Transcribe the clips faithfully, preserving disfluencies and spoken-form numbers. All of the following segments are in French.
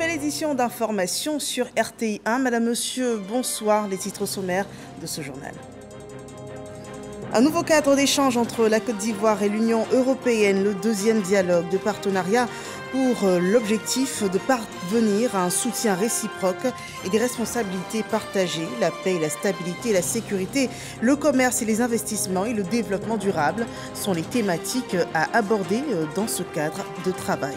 nouvelle édition d'information sur R T I un. Madame, Monsieur, bonsoir. Les titres sommaires de ce journal. Un nouveau cadre d'échange entre la Côte d'Ivoire et l'Union européenne, le deuxième dialogue de partenariat pour l'objectif de parvenir à un soutien réciproque et des responsabilités partagées, la paix, la stabilité, la sécurité, le commerce et les investissements et le développement durable sont les thématiques à aborder dans ce cadre de travail.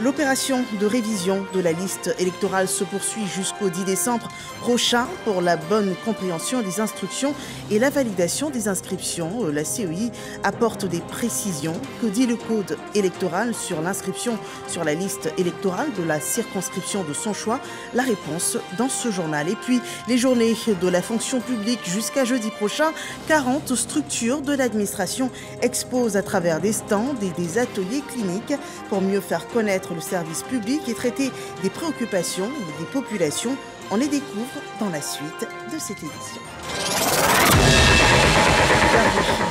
L'opération de révision de la liste électorale se poursuit jusqu'au dix décembre prochain pour la bonne compréhension des instructions et la validation des inscriptions. La C E I apporte des précisions. Que dit le code électoral sur l'inscription sur la liste électorale de la circonscription de son choix? La réponse dans ce journal. Et puis, les journées de la fonction publique jusqu'à jeudi prochain, quarante structures de l'administration exposent à travers des stands et des ateliers cliniques pour mieux faire connaître le service public et traiter des préoccupations des populations. On les découvre dans la suite de cette édition.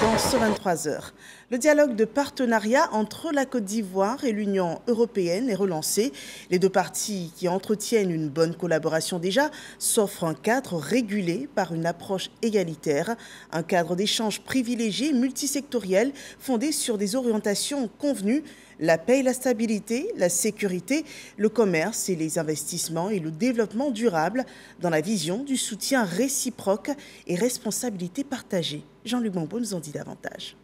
Dans ce vingt-trois heures, le dialogue de partenariat entre la Côte d'Ivoire et l'Union européenne est relancé. Les deux parties qui entretiennent une bonne collaboration déjà s'offrent un cadre régulé par une approche égalitaire, un cadre d'échange privilégié multisectoriel fondé sur des orientations convenues. La paix et la stabilité, la sécurité, le commerce et les investissements et le développement durable dans la vision du soutien réciproque et responsabilité partagée. Jean-Luc Bambou nous en dit davantage.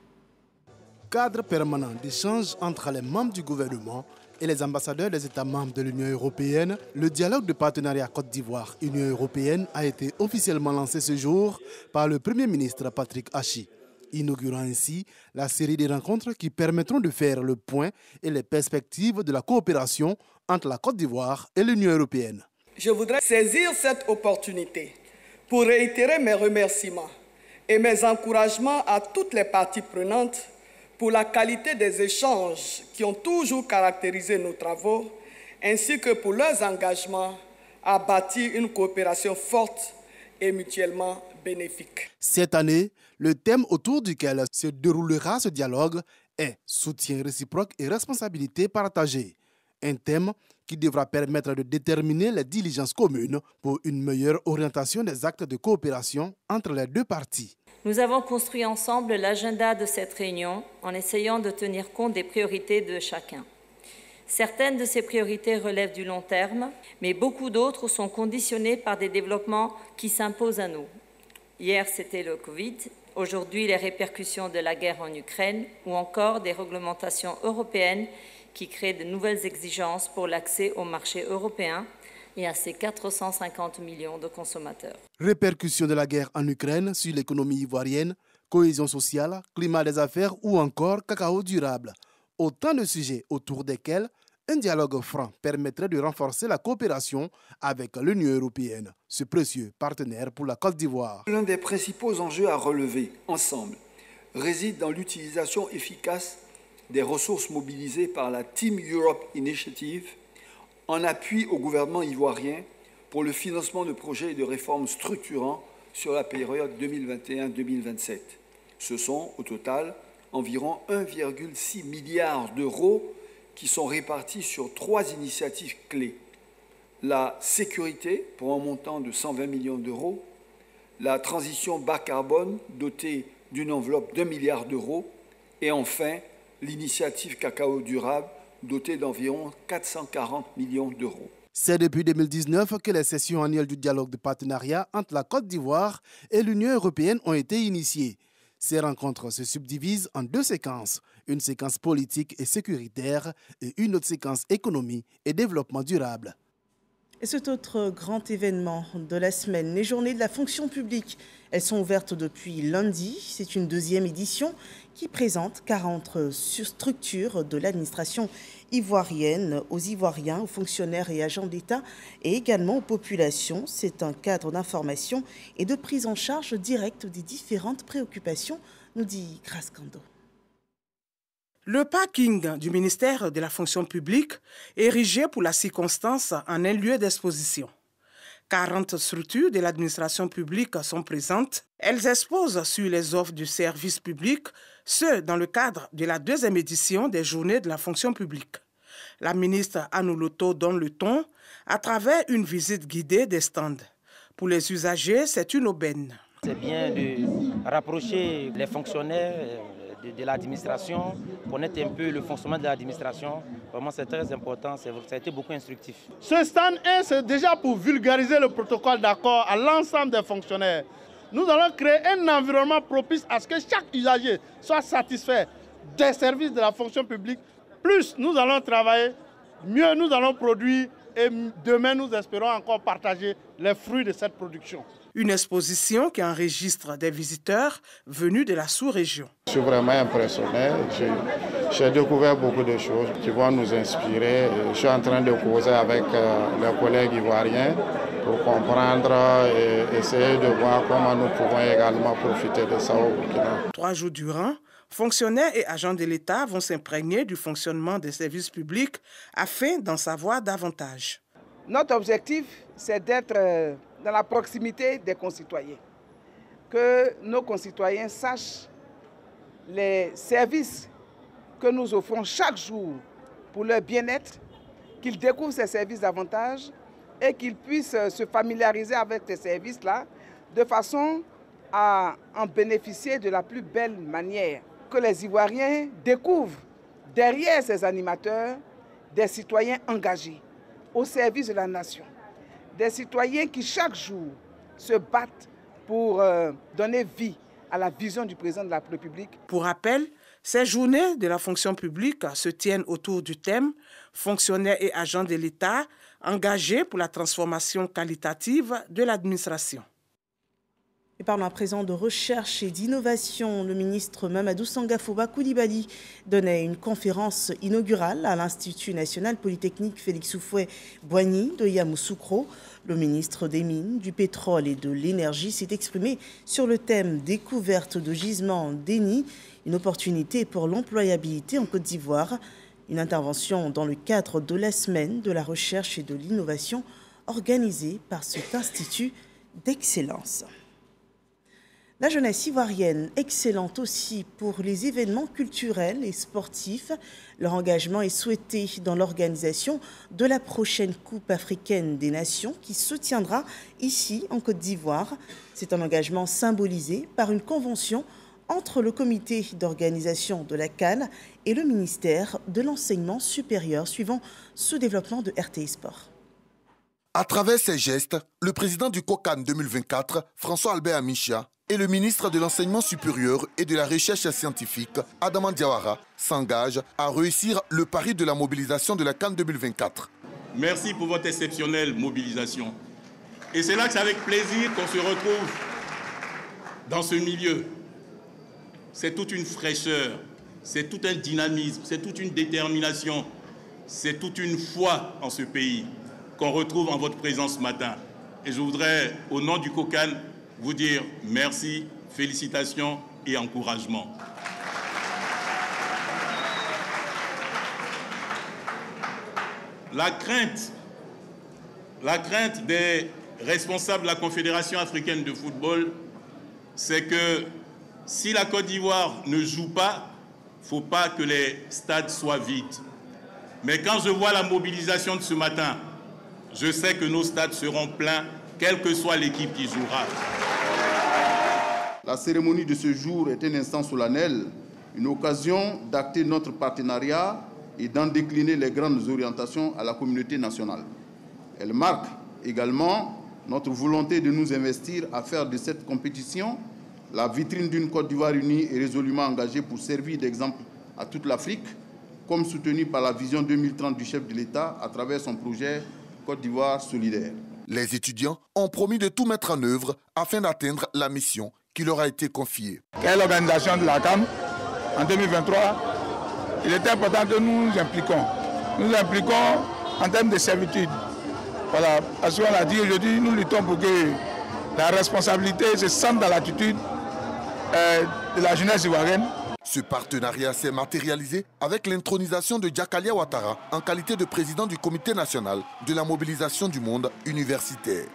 Cadre permanent d'échange entre les membres du gouvernement et les ambassadeurs des États membres de l'Union européenne, le dialogue de partenariat Côte d'Ivoire-Union européenne a été officiellement lancé ce jour par le Premier ministre Patrick Achi, inaugurant ainsi la série des rencontres qui permettront de faire le point et les perspectives de la coopération entre la Côte d'Ivoire et l'Union européenne. Je voudrais saisir cette opportunité pour réitérer mes remerciements et mes encouragements à toutes les parties prenantes pour la qualité des échanges qui ont toujours caractérisé nos travaux, ainsi que pour leurs engagements à bâtir une coopération forte et mutuellement bénéfique. Cette année, le thème autour duquel se déroulera ce dialogue est « Soutien réciproque et responsabilité partagée », un thème qui devra permettre de déterminer les diligences communes pour une meilleure orientation des actes de coopération entre les deux parties. Nous avons construit ensemble l'agenda de cette réunion en essayant de tenir compte des priorités de chacun. Certaines de ces priorités relèvent du long terme, mais beaucoup d'autres sont conditionnées par des développements qui s'imposent à nous. Hier, c'était le Covid, aujourd'hui les répercussions de la guerre en Ukraine ou encore des réglementations européennes qui créent de nouvelles exigences pour l'accès au marché européen et à ses quatre cent cinquante millions de consommateurs. Répercussions de la guerre en Ukraine sur l'économie ivoirienne, cohésion sociale, climat des affaires ou encore cacao durable. Autant de sujets autour desquels un dialogue franc permettrait de renforcer la coopération avec l'Union européenne, ce précieux partenaire pour la Côte d'Ivoire. L'un des principaux enjeux à relever ensemble réside dans l'utilisation efficace des ressources mobilisées par la Team Europe Initiative en appui au gouvernement ivoirien pour le financement de projets et de réformes structurants sur la période deux mille vingt et un deux mille vingt-sept. Ce sont, au total, environ un virgule six milliard d'euros qui sont répartis sur trois initiatives clés. La sécurité, pour un montant de cent vingt millions d'euros, la transition bas carbone, dotée d'une enveloppe d'un milliard d'euros, et enfin, l'initiative cacao durable dotée d'environ quatre cent quarante millions d'euros. C'est depuis deux mille dix-neuf que les sessions annuelles du dialogue de partenariat entre la Côte d'Ivoire et l'Union européenne ont été initiées. Ces rencontres se subdivisent en deux séquences, une séquence politique et sécuritaire et une autre séquence économie et développement durable. Et cet autre grand événement de la semaine, les journées de la fonction publique, elles sont ouvertes depuis lundi. C'est une deuxième édition qui présente quarante structures de l'administration ivoirienne aux Ivoiriens, aux fonctionnaires et agents d'État et également aux populations. C'est un cadre d'information et de prise en charge directe des différentes préoccupations, nous dit Grascando. Le parking du ministère de la fonction publique est érigé pour la circonstance en un lieu d'exposition. quarante structures de l'administration publique sont présentes. Elles exposent sur les offres du service public, ce dans le cadre de la deuxième édition des Journées de la fonction publique. La ministre Anouloto donne le ton à travers une visite guidée des stands. Pour les usagers, c'est une aubaine. C'est bien de rapprocher les fonctionnaires de, de l'administration, connaître un peu le fonctionnement de l'administration. Vraiment, c'est très important, ça a été beaucoup instructif. Ce stand un, c'est déjà pour vulgariser le protocole d'accord à l'ensemble des fonctionnaires. Nous allons créer un environnement propice à ce que chaque usager soit satisfait des services de la fonction publique. Plus nous allons travailler, mieux nous allons produire et demain nous espérons encore partager les fruits de cette production. Une exposition qui enregistre des visiteurs venus de la sous-région. Je suis vraiment impressionné. J'ai découvert beaucoup de choses qui vont nous inspirer. Je suis en train de causer avec les collègues ivoiriens pour comprendre et essayer de voir comment nous pouvons également profiter de ça au Burkina. Trois jours durant, fonctionnaires et agents de l'État vont s'imprégner du fonctionnement des services publics afin d'en savoir davantage. Notre objectif, c'est d'être dans la proximité des concitoyens, que nos concitoyens sachent les services que nous offrons chaque jour pour leur bien-être, qu'ils découvrent ces services davantage et qu'ils puissent se familiariser avec ces services-là de façon à en bénéficier de la plus belle manière. Que les Ivoiriens découvrent derrière ces animateurs des citoyens engagés au service de la nation. Des citoyens qui chaque jour se battent pour euh, donner vie à la vision du président de la République. Pour rappel, ces journées de la fonction publique se tiennent autour du thème « Fonctionnaires et agents de l'État engagés pour la transformation qualitative de l'administration ». Et parlons à présent de recherche et d'innovation. Le ministre Mamadou Sangafouba Koulibaly donnait une conférence inaugurale à l'Institut national polytechnique Félix Houphouët-Boigny de Yamoussoukro. Le ministre des Mines, du Pétrole et de l'Énergie s'est exprimé sur le thème découverte de gisements déni, une opportunité pour l'employabilité en Côte d'Ivoire. Une intervention dans le cadre de la semaine de la recherche et de l'innovation organisée par cet institut d'excellence. La jeunesse ivoirienne, excellente aussi pour les événements culturels et sportifs. Leur engagement est souhaité dans l'organisation de la prochaine Coupe africaine des Nations qui se tiendra ici en Côte d'Ivoire. C'est un engagement symbolisé par une convention entre le comité d'organisation de la CAN et le ministère de l'enseignement supérieur, suivant ce développement de R T I Sport. À travers ces gestes, le président du COCAN deux mille vingt-quatre, François-Albert Amichia, et le ministre de l'Enseignement supérieur et de la Recherche scientifique, Adama Diawara, s'engage à réussir le pari de la mobilisation de la CAN deux mille vingt-quatre. Merci pour votre exceptionnelle mobilisation. Et c'est là que c'est avec plaisir qu'on se retrouve dans ce milieu. C'est toute une fraîcheur, c'est tout un dynamisme, c'est toute une détermination, c'est toute une foi en ce pays qu'on retrouve en votre présence ce matin. Et je voudrais, au nom du COCAN, vous dire merci, félicitations et encouragement. La crainte, la crainte des responsables de la Confédération africaine de football, c'est que si la Côte d'Ivoire ne joue pas, il ne faut pas que les stades soient vides. Mais quand je vois la mobilisation de ce matin, je sais que nos stades seront pleins, quelle que soit l'équipe qui jouera. La cérémonie de ce jour est un instant solennel, une occasion d'acter notre partenariat et d'en décliner les grandes orientations à la communauté nationale. Elle marque également notre volonté de nous investir à faire de cette compétition la vitrine d'une Côte d'Ivoire unie et résolument engagée pour servir d'exemple à toute l'Afrique, comme soutenu par la vision deux mille trente du chef de l'État à travers son projet Côte d'Ivoire solidaire. Les étudiants ont promis de tout mettre en œuvre afin d'atteindre la mission qui leur a été confiée. Quelle l'organisation de la CAN en deux mille vingt-trois, il est important que nous nous impliquons. Nous nous impliquons en termes de servitude. Voilà, parce qu'on l'a dit aujourd'hui, nous luttons pour que la responsabilité se sente dans l'attitude euh, de la jeunesse ivoirienne. Ce partenariat s'est matérialisé avec l'intronisation de Diakalia Ouattara en qualité de président du Comité national de la mobilisation du monde universitaire.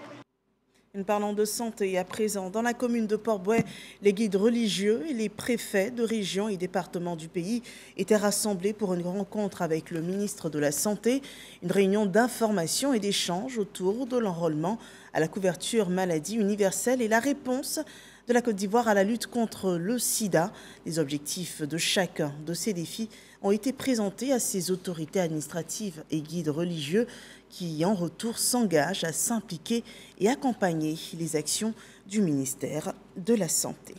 Nous parlons de santé à présent. Dans la commune de Port-Bouët, les guides religieux et les préfets de régions et départements du pays étaient rassemblés pour une rencontre avec le ministre de la Santé, une réunion d'information et d'échange autour de l'enrôlement à la couverture maladie universelle et la réponse de la Côte d'Ivoire à la lutte contre le sida. Les objectifs de chacun de ces défis ont été présentés à ces autorités administratives et guides religieux qui, en retour, s'engagent à s'impliquer et accompagner les actions du ministère de la Santé.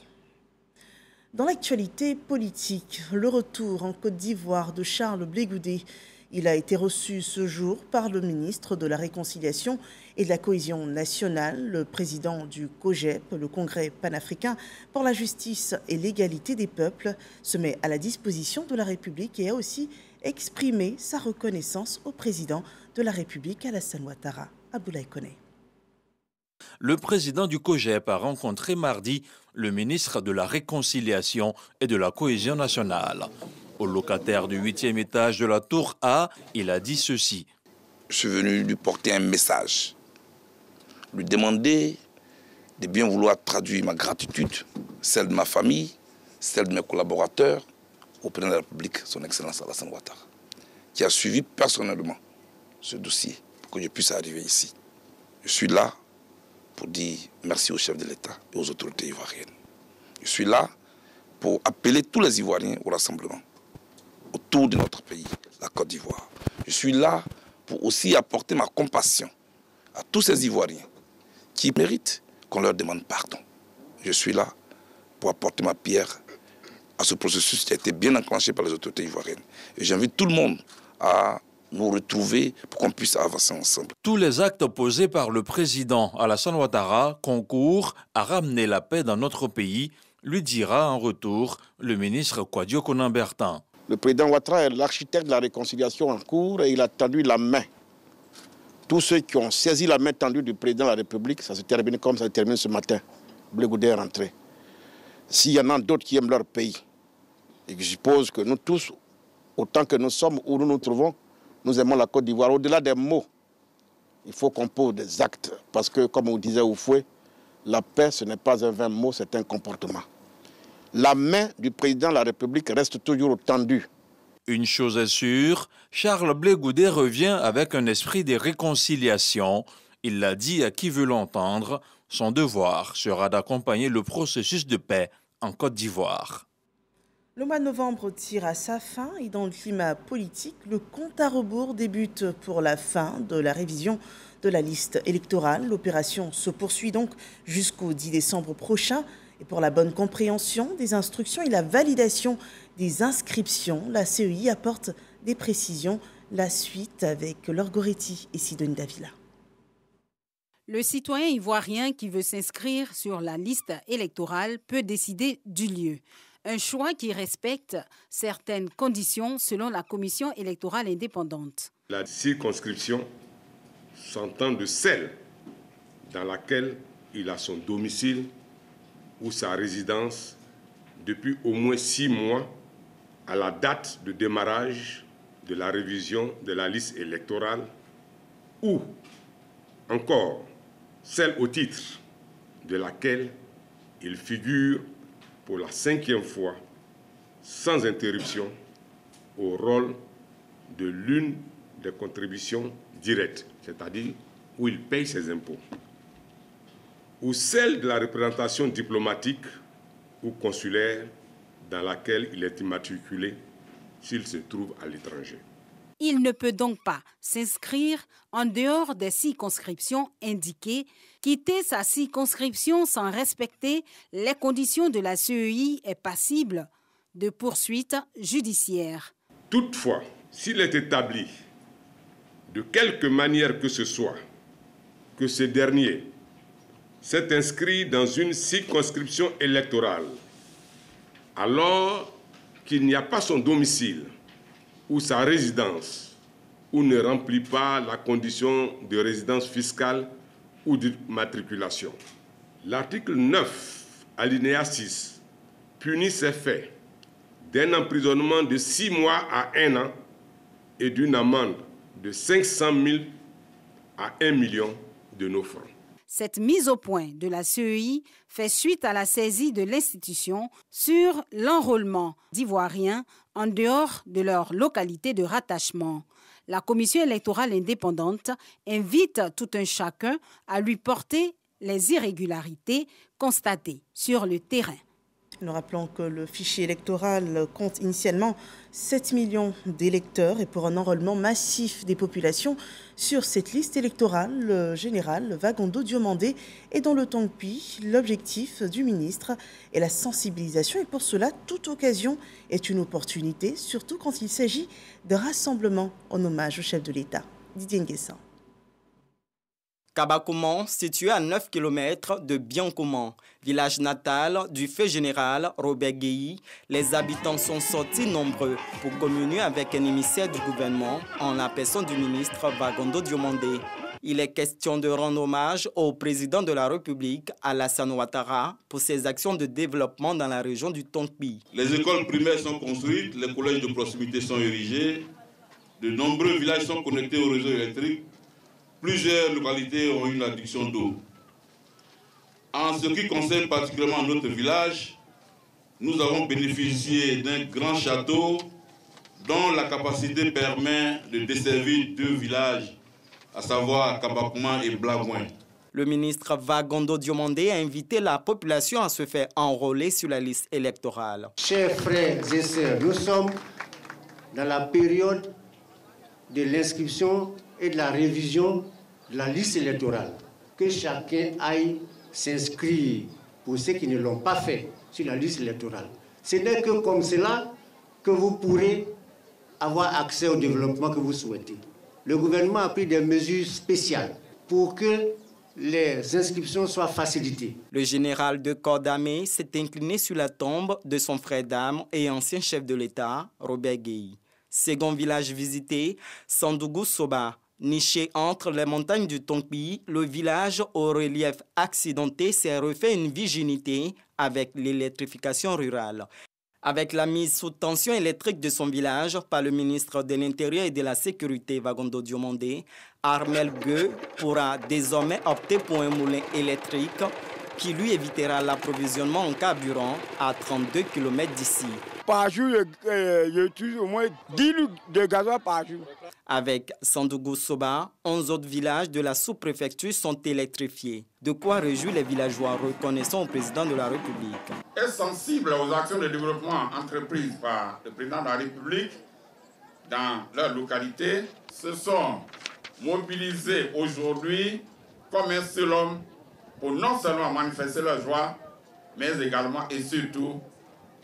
Dans l'actualité politique, le retour en Côte d'Ivoire de Charles Blé Goudé. Il a été reçu ce jour par le ministre de la Réconciliation et de la Cohésion nationale, le président du COGEP, le Congrès panafricain pour la justice et l'égalité des peuples, se met à la disposition de la République et a aussi exprimé sa reconnaissance au président de la République, Alassane Ouattara. Aboulaye Koné. Le président du COGEP a rencontré mardi le ministre de la Réconciliation et de la Cohésion nationale. Au locataire du huitième étage de la Tour A, il a dit ceci. Je suis venu lui porter un message, lui demander de bien vouloir traduire ma gratitude, celle de ma famille, celle de mes collaborateurs, au président de la République, son Excellence Alassane Ouattara, qui a suivi personnellement ce dossier pour que je puisse arriver ici. Je suis là pour dire merci au chef de l'État et aux autorités ivoiriennes. Je suis là pour appeler tous les Ivoiriens au rassemblement autour de notre pays, la Côte d'Ivoire. Je suis là pour aussi apporter ma compassion à tous ces Ivoiriens qui méritent qu'on leur demande pardon. Je suis là pour apporter ma pierre à ce processus qui a été bien enclenché par les autorités ivoiriennes. Et j'invite tout le monde à nous retrouver pour qu'on puisse avancer ensemble. Tous les actes posés par le président Alassane Ouattara concourent à ramener la paix dans notre pays, lui dira en retour le ministre Kouadio Konan-Bertin. Le président Ouattara est l'architecte de la réconciliation en cours et il a tendu la main. Tous ceux qui ont saisi la main tendue du président de la République, ça se termine comme ça se termine ce matin. Blé Goudé est rentré. S'il y en a d'autres qui aiment leur pays, et je suppose que nous tous, autant que nous sommes où nous nous trouvons, nous aimons la Côte d'Ivoire. Au-delà des mots, il faut qu'on pose des actes. Parce que, comme on disait Oufoué, la paix, ce n'est pas un vain mot, c'est un comportement. La main du président de la République reste toujours tendue. Une chose est sûre, Charles Blé Goudé revient avec un esprit de réconciliation. Il l'a dit à qui veut l'entendre, son devoir sera d'accompagner le processus de paix en Côte d'Ivoire. Le mois de novembre tire à sa fin et dans le climat politique, le compte à rebours débute pour la fin de la révision de la liste électorale. L'opération se poursuit donc jusqu'au dix décembre prochain. Et pour la bonne compréhension des instructions et la validation des inscriptions, la C E I apporte des précisions. La suite avec Laure Goretti et Sidonie Davila. Le citoyen ivoirien qui veut s'inscrire sur la liste électorale peut décider du lieu. Un choix qui respecte certaines conditions selon la commission électorale indépendante. La circonscription s'entend de celle dans laquelle il a son domicile ou sa résidence depuis au moins six mois à la date de démarrage de la révision de la liste électorale ou encore celle au titre de laquelle il figure pour la cinquième fois sans interruption au rôle de l'une des contributions directes, c'est-à-dire où il paye ses impôts, ou celle de la représentation diplomatique ou consulaire dans laquelle il est immatriculé s'il se trouve à l'étranger. Il ne peut donc pas s'inscrire en dehors des circonscriptions indiquées. Quitter sa circonscription sans respecter les conditions de la C E I est passible de poursuites judiciaires. Toutefois, s'il est établi de quelque manière que ce soit que ce dernier s'est inscrit dans une circonscription électorale, alors qu'il n'y a pas son domicile ou sa résidence, ou ne remplit pas la condition de résidence fiscale ou de matriculation. L'article neuf, alinéa six, punit ces faits d'un emprisonnement de six mois à un an et d'une amende de cinq cent mille à un million de nos francs. Cette mise au point de la C E I fait suite à la saisie de l'institution sur l'enrôlement d'Ivoiriens en dehors de leur localité de rattachement. La commission électorale indépendante invite tout un chacun à lui porter les irrégularités constatées sur le terrain. Nous rappelons que le fichier électoral compte initialement sept millions d'électeurs et pour un enrôlement massif des populations sur cette liste électorale, le général Vagondo Diomandé est dans le Tonkpi. L'objectif du ministre est la sensibilisation et pour cela, toute occasion est une opportunité, surtout quand il s'agit de rassemblements en hommage au chef de l'État. Didier Nguessin. Kabakouman, situé à neuf kilomètres de Biankouman, village natal du feu général Robert Guéhi, les habitants sont sortis nombreux pour communier avec un émissaire du gouvernement en la personne du ministre Vagondo Diomandé. Il est question de rendre hommage au président de la République, Alassane Ouattara, pour ses actions de développement dans la région du Tonkpi. Les écoles primaires sont construites, les collèges de proximité sont érigés, de nombreux villages sont connectés au réseau électrique. Plusieurs localités ont une addiction d'eau. En ce qui concerne particulièrement notre village, nous avons bénéficié d'un grand château dont la capacité permet de desservir deux villages, à savoir Kabakouman et Blagouin. Le ministre Vagondo Diomandé a invité la population à se faire enrôler sur la liste électorale. Chers frères et sœurs, nous sommes dans la période de l'inscription et de la révision de la liste électorale. Que chacun aille s'inscrire pour ceux qui ne l'ont pas fait sur la liste électorale. Ce n'est que comme cela que vous pourrez avoir accès au développement que vous souhaitez. Le gouvernement a pris des mesures spéciales pour que les inscriptions soient facilitées. Le général de corps d'armée s'est incliné sur la tombe de son frère d'âme et ancien chef de l'État, Robert Guéhi. Second village visité, Sandougou Soba. Niché entre les montagnes du Tonkpi, le village au relief accidenté s'est refait une virginité avec l'électrification rurale. Avec la mise sous tension électrique de son village par le ministre de l'Intérieur et de la Sécurité, Vagondo Diomandé, Armel Gueux pourra désormais opter pour un moulin électrique qui lui évitera l'approvisionnement en carburant à trente-deux kilomètres d'ici. Par jour, j'utilise au moins dix litres de gasoil par jour. Avec Sandougou Soba, onze autres villages de la sous-préfecture sont électrifiés. De quoi réjouir les villageois reconnaissant au président de la République. Est sensible aux actions de développement entreprises par le président de la République dans leur localité, se sont mobilisés aujourd'hui comme un seul homme pour non seulement manifester leur joie, mais également et surtout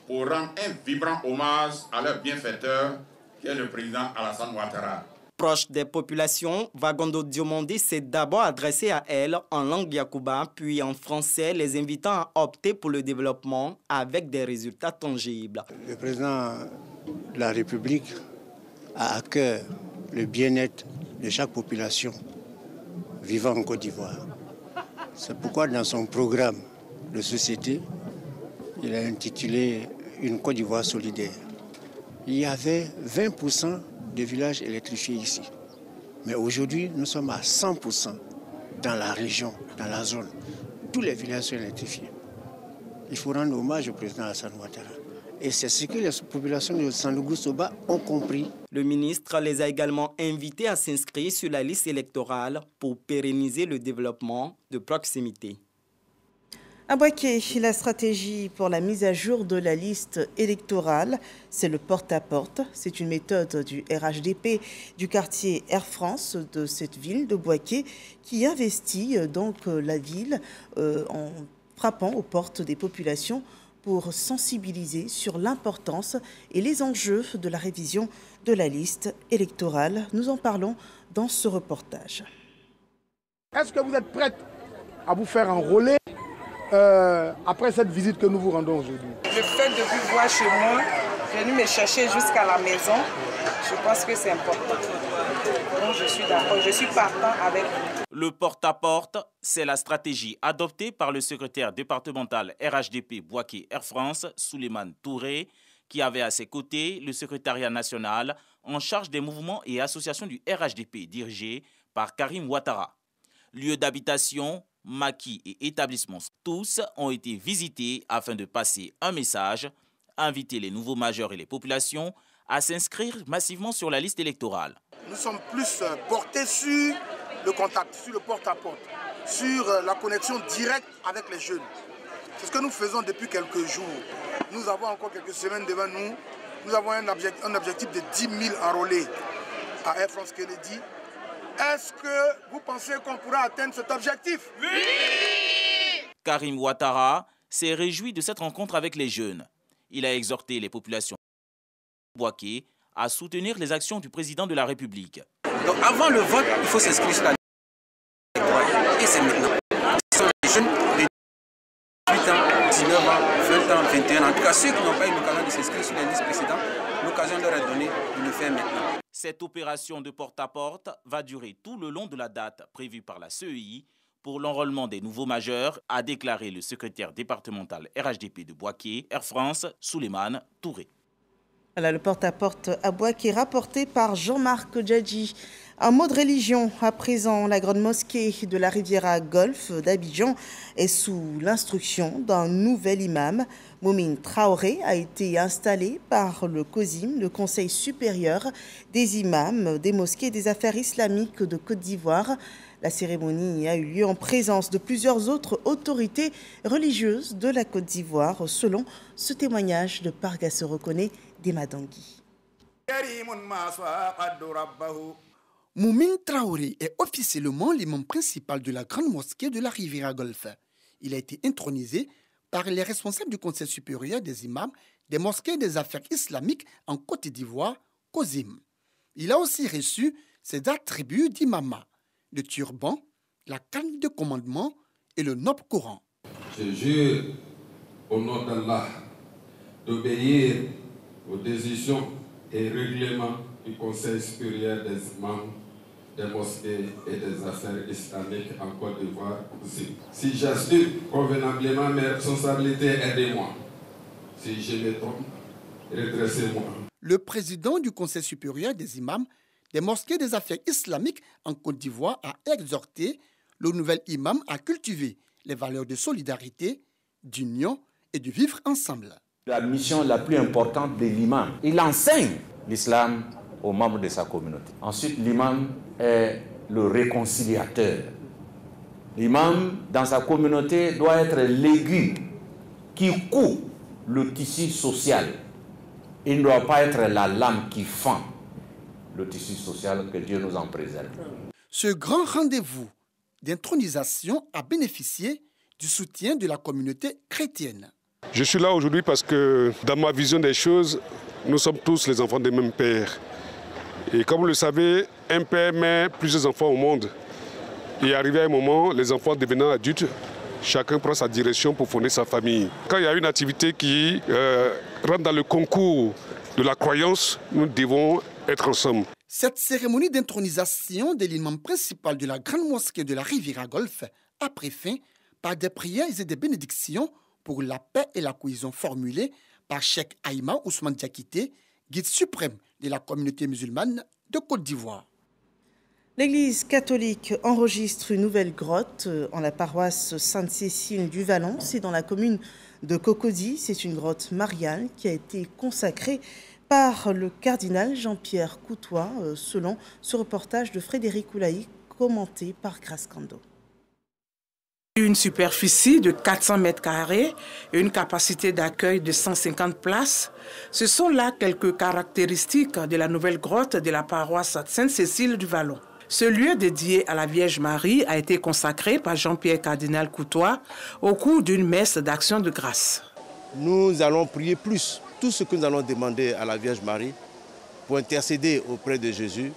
pour rendre un vibrant hommage à leur bienfaiteur, qui est le président Alassane Ouattara. Proche des populations, Vagondo Diomandé s'est d'abord adressé à elles en langue yacouba, puis en français, les invitant à opter pour le développement avec des résultats tangibles. Le président de la République a à cœur le bien-être de chaque population vivant en Côte d'Ivoire. C'est pourquoi dans son programme de société, il a intitulé Une Côte d'Ivoire solidaire. Il y avait vingt pour cent de villages électrifiés ici. Mais aujourd'hui, nous sommes à cent pour cent dans la région, dans la zone. Tous les villages sont électrifiés. Il faut rendre hommage au président Alassane Ouattara. Et c'est ce que les populations de Sandougou Soba ont compris. Le ministre les a également invités à s'inscrire sur la liste électorale pour pérenniser le développement de proximité. À Bouaké, la stratégie pour la mise à jour de la liste électorale, c'est le porte-à-porte. C'est une méthode du R H D P du quartier Air France de cette ville de Bouaké qui investit donc la ville euh, en frappant aux portes des populations pour sensibiliser sur l'importance et les enjeux de la révision de la liste électorale. Nous en parlons dans ce reportage. Est-ce que vous êtes prête à vous faire enrôler ? Euh, après cette visite que nous vous rendons aujourd'hui? Le fait de vous voir chez moi, venu me chercher jusqu'à la maison, je pense que c'est important. Donc je suis d'accord, je suis partant avec vous. Le porte-à-porte, c'est la stratégie adoptée par le secrétaire départemental R H D P Bouaké Air France, Souleymane Touré, qui avait à ses côtés le secrétariat national en charge des mouvements et associations du R H D P dirigé par Karim Ouattara. Lieu d'habitation, maquis et établissements, tous ont été visités afin de passer un message, inviter les nouveaux majeurs et les populations à s'inscrire massivement sur la liste électorale. Nous sommes plus portés sur le contact, sur le porte-à-porte, sur la connexion directe avec les jeunes. C'est ce que nous faisons depuis quelques jours. Nous avons encore quelques semaines devant nous. Nous avons un objectif, un objectif de dix mille enrôlés à Air France Kennedy. Est-ce que vous pensez qu'on pourra atteindre cet objectif? Oui! Karim Ouattara s'est réjoui de cette rencontre avec les jeunes. Il a exhorté les populations de Bouaké à soutenir les actions du président de la République. Donc avant le vote, il faut s'inscrire sur la liste. Et c'est maintenant. Ce sont les jeunes de dix-huit ans, dix-neuf ans, vingt ans, vingt et un ans. En tout cas, ceux qui n'ont pas eu l'occasion de s'inscrire sur la liste précédente, l'occasion leur est donnée de le faire maintenant. Cette opération de porte-à-porte va durer tout le long de la date prévue par la C E I pour l'enrôlement des nouveaux majeurs, a déclaré le secrétaire départemental R H D P de Bouaké Air France, Souleymane Touré. Voilà le porte-à-porte à Bouaké rapporté par Jean-Marc Djadji. Un mot de religion à présent, la grande mosquée de la Riviera Golfe d'Abidjan est sous l'instruction d'un nouvel imam. Moumine Traoré a été installée par le COSIM, le Conseil supérieur des imams des mosquées et des affaires islamiques de Côte d'Ivoire. La cérémonie a eu lieu en présence de plusieurs autres autorités religieuses de la Côte d'Ivoire, selon ce témoignage de Pargasse Reconnaît d'Emadangui. Moumine Traoré est officiellement l'imam principal de la grande mosquée de la Riviera Golfe. Il a été intronisé par les responsables du Conseil supérieur des imams des mosquées et des affaires islamiques en Côte d'Ivoire, COSIM. Il a aussi reçu ses attributs d'imama, le turban, la canne de commandement et le noble Coran. Je jure au nom d'Allah d'obéir aux décisions et règlements du Conseil supérieur des imams des mosquées et des affaires islamiques en Côte d'Ivoire. Si j'assume convenablement mes responsabilités, aidez-moi. Si je me trompe, redressez-moi. Le président du Conseil supérieur des imams des mosquées des affaires islamiques en Côte d'Ivoire a exhorté le nouvel imam à cultiver les valeurs de solidarité, d'union et de vivre ensemble. La mission la plus importante de l'imam, il enseigne l'islam aux membres de sa communauté. Ensuite, l'imam est le réconciliateur. L'imam, dans sa communauté, doit être l'aiguille qui coud le tissu social. Il ne doit pas être la lame qui fend le tissu social, que Dieu nous en préserve. Ce grand rendez-vous d'intronisation a bénéficié du soutien de la communauté chrétienne. Je suis là aujourd'hui parce que, dans ma vision des choses, nous sommes tous les enfants des mêmes pères. Et comme vous le savez, un père met plusieurs enfants au monde. Et arrivé à un moment, les enfants devenant adultes, chacun prend sa direction pour fonder sa famille. Quand il y a une activité qui euh, rentre dans le concours de la croyance, nous devons être ensemble. Cette cérémonie d'intronisation de l'imam principal de la grande mosquée de la Riviera Golfe a pris fin par des prières et des bénédictions pour la paix et la cohésion formulées par Cheikh Aïma Ousmane Diakité, guide suprême de la communauté musulmane de Côte d'Ivoire. L'église catholique enregistre une nouvelle grotte en la paroisse Sainte-Cécile du Vallon. C'est dans la commune de Cocody. C'est une grotte mariale qui a été consacrée par le cardinal Jean-Pierre Coutois, selon ce reportage de Frédéric Oulaï, commenté par Grascando. Une superficie de quatre cents mètres carrés et une capacité d'accueil de cent cinquante places. Ce sont là quelques caractéristiques de la nouvelle grotte de la paroisse Sainte-Cécile du Vallon. Ce lieu dédié à la Vierge Marie a été consacré par Jean-Pierre Cardinal Coutois au cours d'une messe d'action de grâce. Nous allons prier plus. Tout ce que nous allons demander à la Vierge Marie pour intercéder auprès de Jésus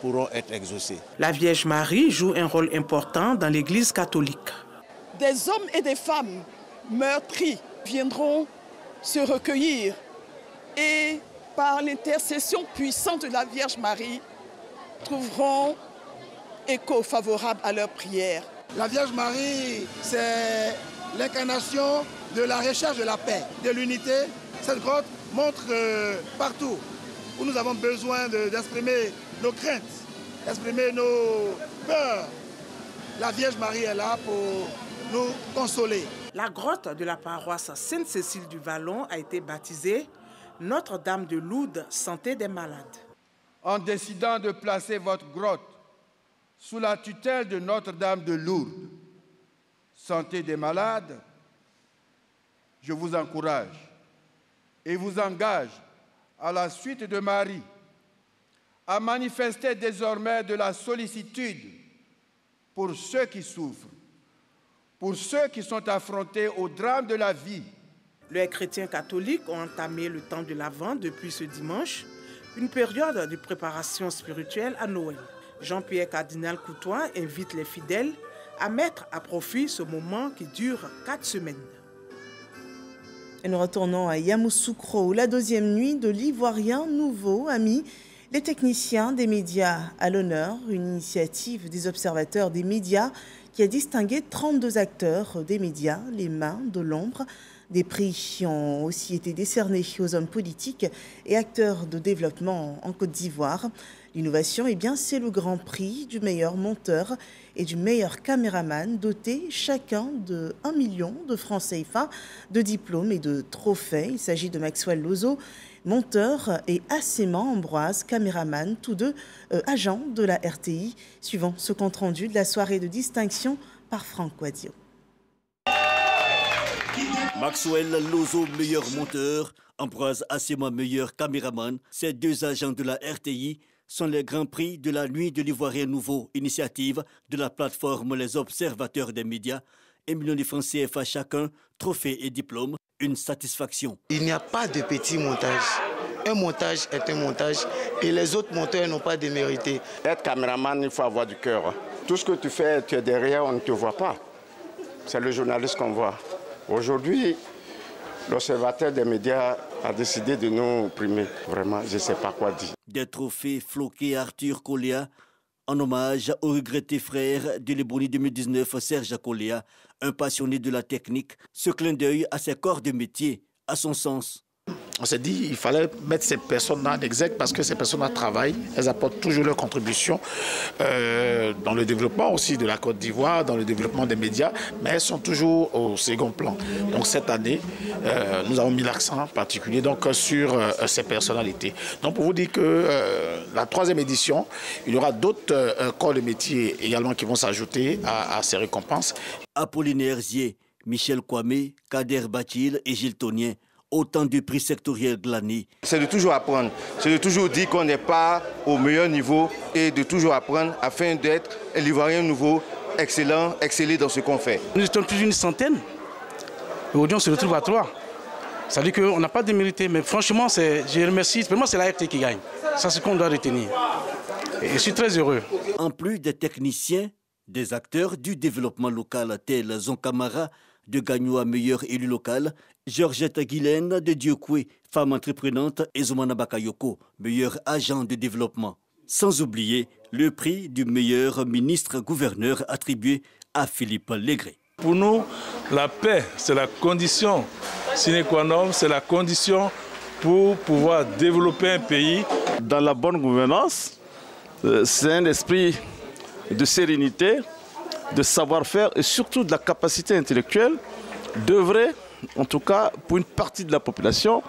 pourront être exaucés. La Vierge Marie joue un rôle important dans l'Église catholique. Des hommes et des femmes meurtris viendront se recueillir et par l'intercession puissante de la Vierge Marie trouveront écho favorable à leur prière. La Vierge Marie, c'est l'incarnation de la recherche de la paix, de l'unité. Cette grotte montre euh, partout où nous avons besoin d'exprimer de, nos craintes, d'exprimer nos peurs, la Vierge Marie est là pour nous consoler. La grotte de la paroisse Sainte-Cécile du Vallon a été baptisée Notre-Dame de Lourdes, santé des malades. En décidant de placer votre grotte sous la tutelle de Notre-Dame de Lourdes, santé des malades, je vous encourage et vous engage à la suite de Marie à manifester désormais de la sollicitude pour ceux qui souffrent, pour ceux qui sont affrontés au drame de la vie. Les chrétiens catholiques ont entamé le temps de l'Avent depuis ce dimanche, une période de préparation spirituelle à Noël. Jean-Pierre Cardinal Coutois invite les fidèles à mettre à profit ce moment qui dure quatre semaines. Et nous retournons à Yamoussoukro, la deuxième nuit de l'Ivoirien nouveau ami. Les techniciens des médias à l'honneur, une initiative des observateurs des médias qui a distingué trente-deux acteurs des médias, les mains de l'ombre. Des prix ont aussi été décernés aux hommes politiques et acteurs de développement en Côte d'Ivoire. L'innovation, eh bien, c'est le grand prix du meilleur monteur et du meilleur caméraman, doté chacun de un million de francs C F A, de diplômes et de trophées. Il s'agit de Maxwell Lozo, monteur, et Assema Ambroise, caméraman, tous deux euh, agents de la R T I, suivant ce compte-rendu de la soirée de distinction par Franck Quadio. Maxwell Lozo, meilleur monteur, Ambroise Assema, meilleur caméraman, ces deux agents de la R T I sont les grands prix de la nuit de l'Ivoirien nouveau, initiative de la plateforme Les Observateurs des médias. Un million de francs C F A chacun, trophée et diplôme, une satisfaction. Il n'y a pas de petit montage. Un montage est un montage et les autres monteurs n'ont pas de mérité. Être caméraman, il faut avoir du cœur. Tout ce que tu fais, tu es derrière, on ne te voit pas. C'est le journaliste qu'on voit. Aujourd'hui, l'Observateur des médias a décidé de nous primer. Vraiment, je ne sais pas quoi dire. Des trophées floqués à Arthur Colléa, en hommage au regretté frère de l'Ebony deux mille dix-neuf, Serge Colléa, un passionné de la technique. Ce clin d'œil à ses corps de métier, à son sens. On s'est dit qu'il fallait mettre ces personnes en exergue parce que ces personnes travaillent, elles apportent toujours leur contribution euh, dans le développement aussi de la Côte d'Ivoire, dans le développement des médias, mais elles sont toujours au second plan. Donc cette année, euh, nous avons mis l'accent en particulier donc, sur euh, ces personnalités. Donc pour vous dire que euh, la troisième édition, il y aura d'autres euh, corps de métier également qui vont s'ajouter à, à ces récompenses. Apollinaire Zier, Michel Kwame, Kader Batil et Gilles Tonien. Autant du prix sectoriel de l'année. C'est de toujours apprendre, c'est de toujours dire qu'on n'est pas au meilleur niveau et de toujours apprendre afin d'être l'Ivoirien nouveau, excellent, excellé dans ce qu'on fait. Nous étions plus d'une centaine, aujourd'hui on se retrouve à trois. Ça veut dire qu'on n'a pas de mérité, mais franchement, je remercie, vraiment c'est la R T qui gagne. Ça c'est ce qu'on doit retenir. Et je suis très heureux. En plus des techniciens, des acteurs du développement local tels Zonkamara, de Gagnou à meilleur élu local, Georgette Guilaine de Diokwe, femme entreprenante, et Zoumana Bakayoko, meilleur agent de développement. Sans oublier le prix du meilleur ministre-gouverneur attribué à Philippe Légré. Pour nous, la paix, c'est la condition sine qua non, c'est la condition pour pouvoir développer un pays. Dans la bonne gouvernance, c'est un esprit de sérénité, de savoir-faire et surtout de la capacité intellectuelle d'œuvrer, en tout cas pour une partie de la population,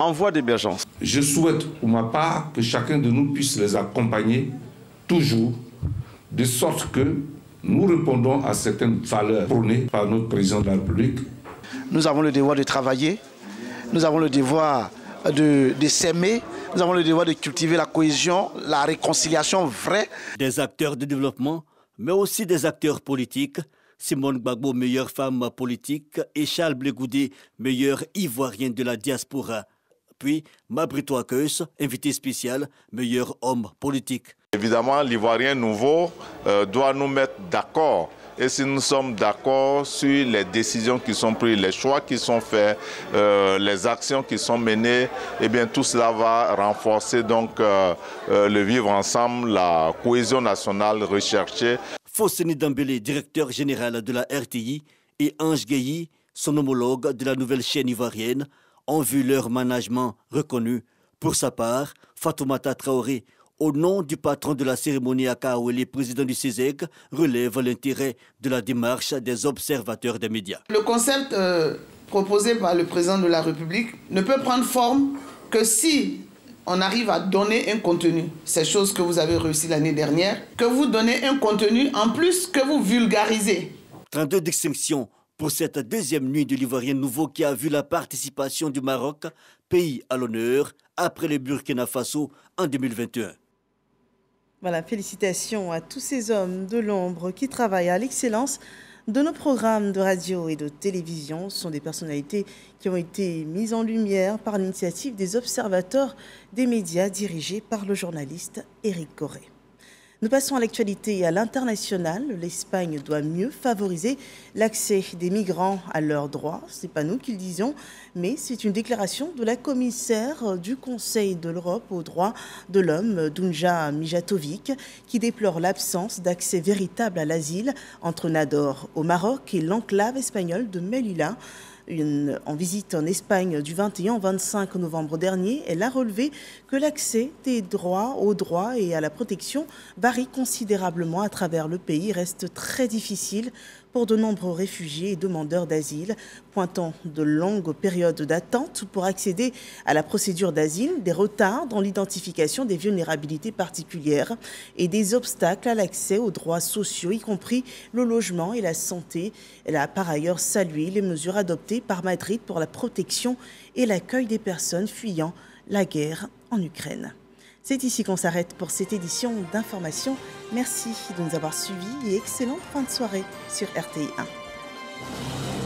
en voie d'émergence. Je souhaite pour ma part que chacun de nous puisse les accompagner toujours, de sorte que nous répondons à certaines valeurs prônées par notre président de la République. Nous avons le devoir de travailler, nous avons le devoir de, de s'aimer, nous avons le devoir de cultiver la cohésion, la réconciliation vraie. Des acteurs de développement, mais aussi des acteurs politiques. Simone Gbagbo, meilleure femme politique, et Charles Blé Goudé, meilleur Ivoirien de la diaspora. Puis Mabrito Akeus, invité spécial, meilleur homme politique. Évidemment, l'Ivoirien nouveau euh, doit nous mettre d'accord. Et si nous sommes d'accord sur les décisions qui sont prises, les choix qui sont faits, euh, les actions qui sont menées, eh bien tout cela va renforcer donc euh, euh, le vivre ensemble, la cohésion nationale recherchée. Fosséni Dambélé, directeur général de la R T I, et Ange Guéhi, son homologue de la nouvelle chaîne ivoirienne, ont vu leur management reconnu. Pour sa part, Fatoumata Traoré, au nom du patron de la cérémonie Akaoueli, président du C I S E C, relève l'intérêt de la démarche des observateurs des médias. Le concept euh, proposé par le président de la République ne peut prendre forme que si on arrive à donner un contenu. C'est chose que vous avez réussi l'année dernière, que vous donnez un contenu en plus que vous vulgarisez. trente-deux distinctions pour cette deuxième nuit de l'Ivoirien nouveau qui a vu la participation du Maroc, pays à l'honneur, après le Burkina Faso en deux mille vingt et un. Voilà, félicitations à tous ces hommes de l'ombre qui travaillent à l'excellence de nos programmes de radio et de télévision. Ce sont des personnalités qui ont été mises en lumière par l'initiative des observateurs des médias dirigés par le journaliste Éric Corré. Nous passons à l'actualité et à l'international. L'Espagne doit mieux favoriser l'accès des migrants à leurs droits. Ce n'est pas nous qui le disions, mais c'est une déclaration de la commissaire du Conseil de l'Europe aux droits de l'homme, Dunja Mijatovic, qui déplore l'absence d'accès véritable à l'asile entre Nador au Maroc et l'enclave espagnole de Melilla. Une, en visite en Espagne du vingt et un au vingt-cinq novembre dernier, elle a relevé que l'accès des droits aux droits et à la protection varie considérablement à travers le pays, reste très difficile pour de nombreux réfugiés et demandeurs d'asile, pointant de longues périodes d'attente pour accéder à la procédure d'asile, des retards dans l'identification des vulnérabilités particulières et des obstacles à l'accès aux droits sociaux, y compris le logement et la santé. Elle a par ailleurs salué les mesures adoptées par Madrid pour la protection et l'accueil des personnes fuyant la guerre en Ukraine. C'est ici qu'on s'arrête pour cette édition d'information. Merci de nous avoir suivis et excellente fin de soirée sur R T I un.